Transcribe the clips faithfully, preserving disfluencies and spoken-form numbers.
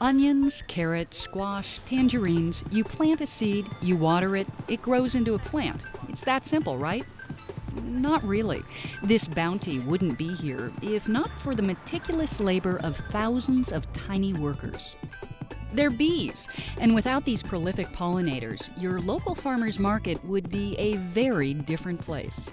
Onions, carrots, squash, tangerines, you plant a seed, you water it, it grows into a plant. It's that simple, right? Not really. This bounty wouldn't be here if not for the meticulous labor of thousands of tiny workers. They're bees, and without these prolific pollinators, your local farmer's market would be a very different place.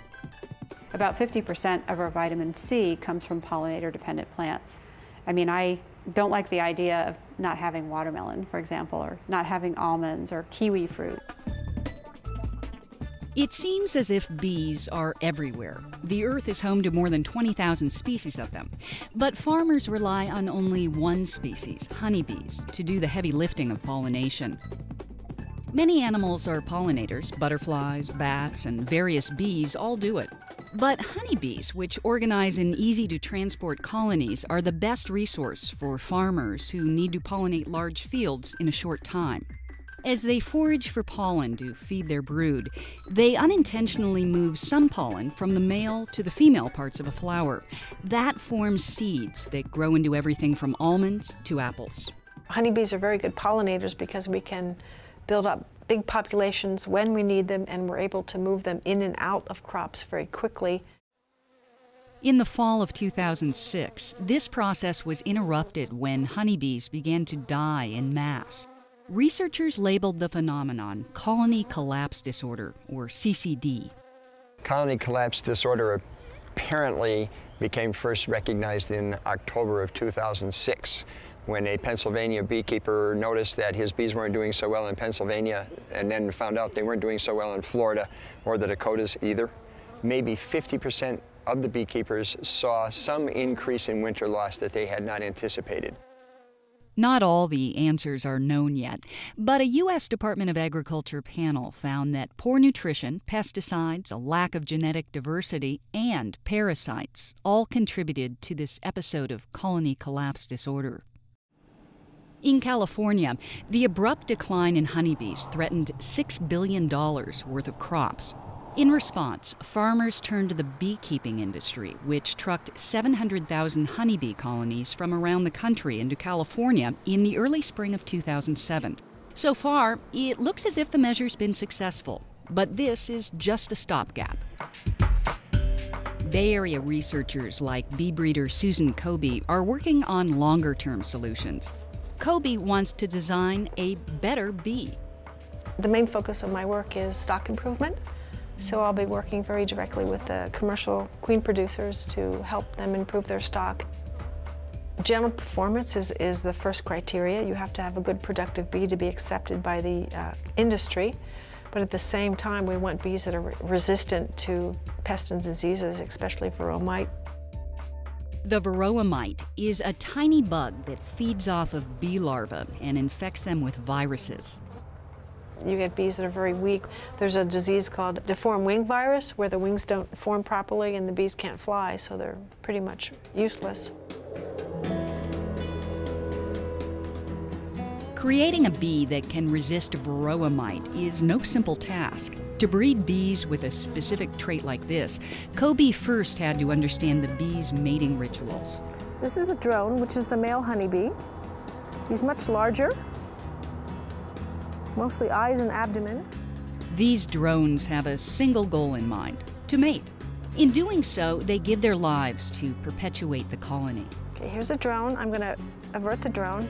About fifty percent of our vitamin C comes from pollinator-dependent plants. I mean, I don't like the idea of not having watermelon, for example, or not having almonds or kiwi fruit. It seems as if bees are everywhere. The Earth is home to more than twenty thousand species of them. But farmers rely on only one species, honeybees, to do the heavy lifting of pollination. Many animals are pollinators. Butterflies, bats, and various bees all do it. But honeybees, which organize in easy-to-transport colonies, are the best resource for farmers who need to pollinate large fields in a short time. As they forage for pollen to feed their brood, they unintentionally move some pollen from the male to the female parts of a flower. That forms seeds that grow into everything from almonds to apples. Honeybees are very good pollinators because we can build up big populations when we need them, and we're able to move them in and out of crops very quickly. In the fall of two thousand six, this process was interrupted when honeybees began to die en masse. Researchers labeled the phenomenon Colony Collapse Disorder, or C C D. Colony Collapse Disorder apparently became first recognized in October of two thousand six, when a Pennsylvania beekeeper noticed that his bees weren't doing so well in Pennsylvania, and then found out they weren't doing so well in Florida or the Dakotas either. Maybe fifty percent of the beekeepers saw some increase in winter loss that they had not anticipated. Not all the answers are known yet, but a U S Department of Agriculture panel found that poor nutrition, pesticides, a lack of genetic diversity, and parasites all contributed to this episode of colony collapse disorder. In California, the abrupt decline in honeybees threatened six billion dollars worth of crops. In response, farmers turned to the beekeeping industry, which trucked seven hundred thousand honeybee colonies from around the country into California in the early spring of two thousand seven. So far, it looks as if the measure's been successful, but this is just a stopgap. Bay Area researchers like bee breeder Susan Kobe are working on longer-term solutions. Kobe wants to design a better bee. The main focus of my work is stock improvement. So I'll be working very directly with the commercial queen producers to help them improve their stock. General performance is, is the first criteria. You have to have a good productive bee to be accepted by the uh, industry. But at the same time, we want bees that are re resistant to pests and diseases, especially varroa mite. The varroa mite is a tiny bug that feeds off of bee larvae and infects them with viruses. You get bees that are very weak. There's a disease called deformed wing virus, where the wings don't form properly and the bees can't fly, so they're pretty much useless. Creating a bee that can resist varroa mite is no simple task. To breed bees with a specific trait like this, Kobe first had to understand the bees' mating rituals. This is a drone, which is the male honeybee. He's much larger. Mostly eyes and abdomen. These drones have a single goal in mind: to mate. In doing so, they give their lives to perpetuate the colony. Okay, here's a drone. I'm going to avert the drone.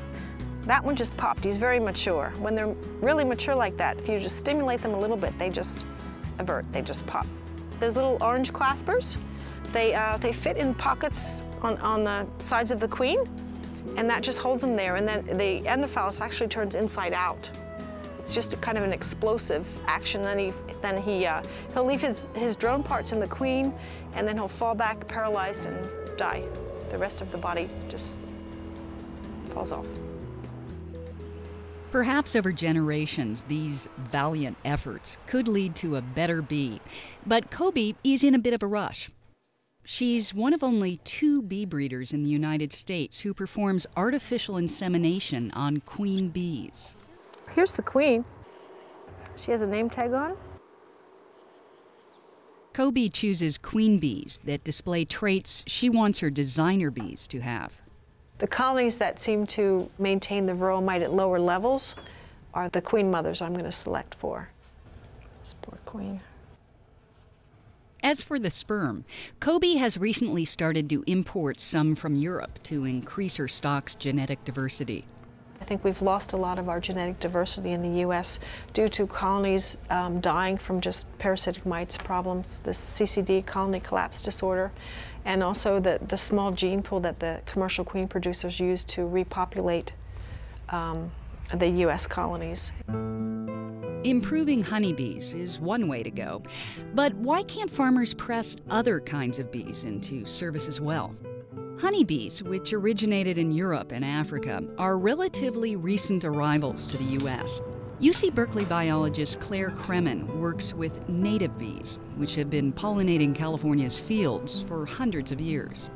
That one just popped. He's very mature. When they're really mature like that, if you just stimulate them a little bit, they just avert. They just pop. Those little orange claspers, they, uh, they fit in pockets on, on the sides of the queen, and that just holds them there. And then the endophallus actually turns inside out. It's just a kind of an explosive action. Then he, then he, uh, he'll leave his, his drone parts in the queen, and then he'll fall back paralyzed and die. The rest of the body just falls off. Perhaps over generations, these valiant efforts could lead to a better bee. But Kobe is in a bit of a rush. She's one of only two bee breeders in the United States who performs artificial insemination on queen bees. Here's the queen. She has a name tag on. Kobe chooses queen bees that display traits she wants her designer bees to have. The colonies that seem to maintain the varroa mite at lower levels are the queen mothers I'm going to select for. This poor queen. As for the sperm, Kobe has recently started to import some from Europe to increase her stock's genetic diversity. I think we've lost a lot of our genetic diversity in the U S due to colonies um, dying from just parasitic mites problems, the C C D, Colony Collapse Disorder, and also the, the small gene pool that the commercial queen producers use to repopulate um, the U S colonies. Improving honeybees is one way to go, but why can't farmers press other kinds of bees into service as well? Honeybees, which originated in Europe and Africa, are relatively recent arrivals to the U S U C Berkeley biologist Claire Kremen works with native bees, which have been pollinating California's fields for hundreds of years.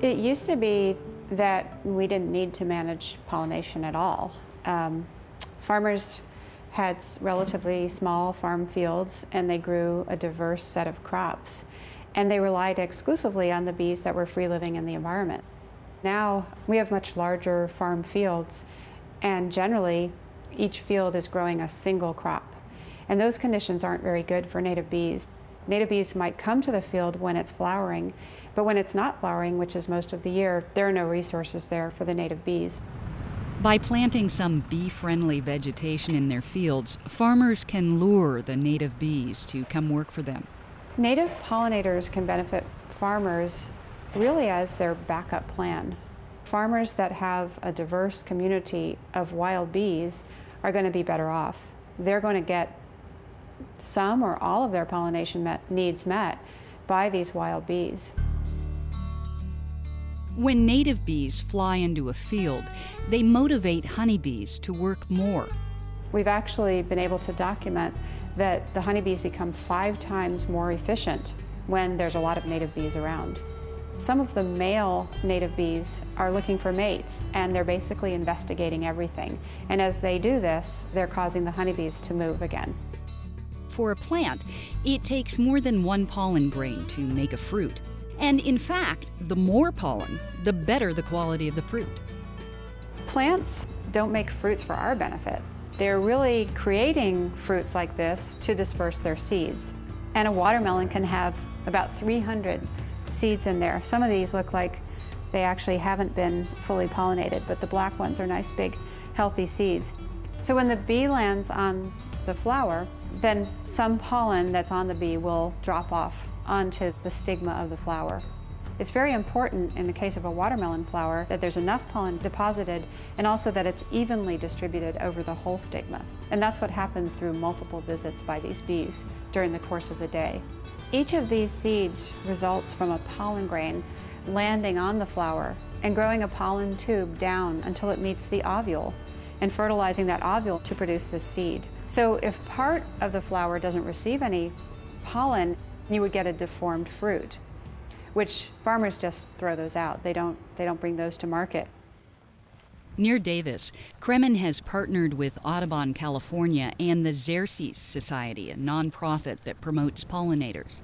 It used to be that we didn't need to manage pollination at all. Um, farmers had relatively small farm fields, and they grew a diverse set of crops. And they relied exclusively on the bees that were free living in the environment. Now we have much larger farm fields, and generally each field is growing a single crop. And those conditions aren't very good for native bees. Native bees might come to the field when it's flowering, but when it's not flowering, which is most of the year, there are no resources there for the native bees. By planting some bee-friendly vegetation in their fields, farmers can lure the native bees to come work for them. Native pollinators can benefit farmers really as their backup plan. Farmers that have a diverse community of wild bees are going to be better off. They're going to get some or all of their pollination met, needs met by these wild bees. When native bees fly into a field, they motivate honeybees to work more. We've actually been able to document that the honeybees become five times more efficient when there's a lot of native bees around. Some of the male native bees are looking for mates, and they're basically investigating everything. And as they do this, they're causing the honeybees to move again. For a plant, it takes more than one pollen grain to make a fruit. And in fact, the more pollen, the better the quality of the fruit. Plants don't make fruits for our benefit. They're really creating fruits like this to disperse their seeds. And a watermelon can have about three hundred seeds in there. Some of these look like they actually haven't been fully pollinated, but the black ones are nice, big, healthy seeds. So when the bee lands on the flower, then some pollen that's on the bee will drop off onto the stigma of the flower. It's very important in the case of a watermelon flower that there's enough pollen deposited, and also that it's evenly distributed over the whole stigma. And that's what happens through multiple visits by these bees during the course of the day. Each of these seeds results from a pollen grain landing on the flower and growing a pollen tube down until it meets the ovule and fertilizing that ovule to produce the seed. So if part of the flower doesn't receive any pollen, you would get a deformed fruit, which farmers just throw those out. They don't, they don't bring those to market. Near Davis, Kremen has partnered with Audubon California and the Xerces Society, a nonprofit that promotes pollinators.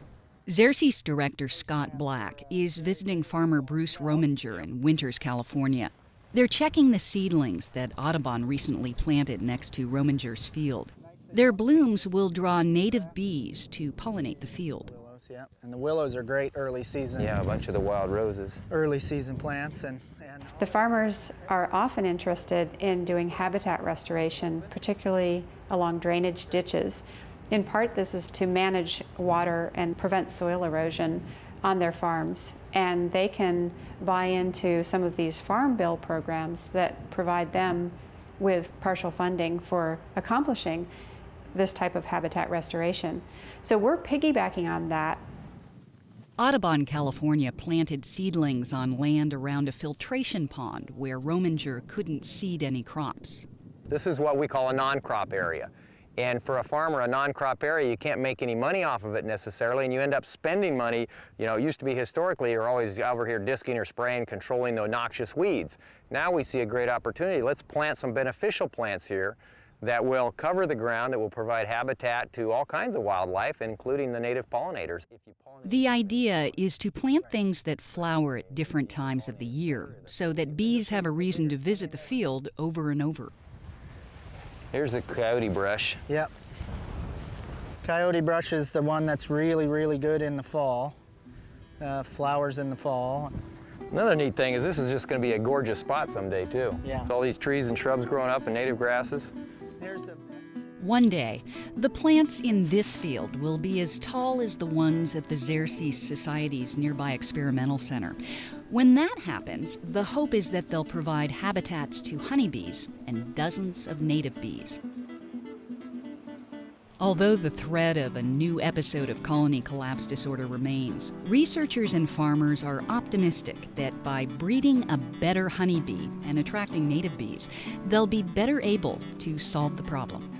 Xerces director Scott Black is visiting farmer Bruce Rominger in Winters, California. They're checking the seedlings that Audubon recently planted next to Rominger's field. Their blooms will draw native bees to pollinate the field. Yeah, and the willows are great early season. Yeah, a bunch of the wild roses. Early season plants. and. and the farmers are often interested in doing habitat restoration, particularly along drainage ditches. In part, this is to manage water and prevent soil erosion on their farms. And they can buy into some of these farm bill programs that provide them with partial funding for accomplishing this type of habitat restoration. So we're piggybacking on that. Audubon California planted seedlings on land around a filtration pond where Rominger couldn't seed any crops. This is what we call a non-crop area. And for a farmer, a non-crop area, you can't make any money off of it necessarily, and you end up spending money. You know, it used to be historically you're always over here disking or spraying, controlling the noxious weeds. Now we see a great opportunity. Let's plant some beneficial plants here that will cover the ground, that will provide habitat to all kinds of wildlife, including the native pollinators. The idea is to plant things that flower at different times of the year so that bees have a reason to visit the field over and over. Here's the coyote brush. Yep. Coyote brush is the one that's really, really good in the fall. Uh, flowers in the fall. Another neat thing is this is just going to be a gorgeous spot someday, too. Yeah. It's all these trees and shrubs growing up and native grasses. There's the... One day, the plants in this field will be as tall as the ones at the Xerces Society's nearby experimental center. When that happens, the hope is that they'll provide habitats to honeybees and dozens of native bees. Although the threat of a new episode of Colony Collapse Disorder remains, researchers and farmers are optimistic that by breeding a better honeybee and attracting native bees, they'll be better able to solve the problem.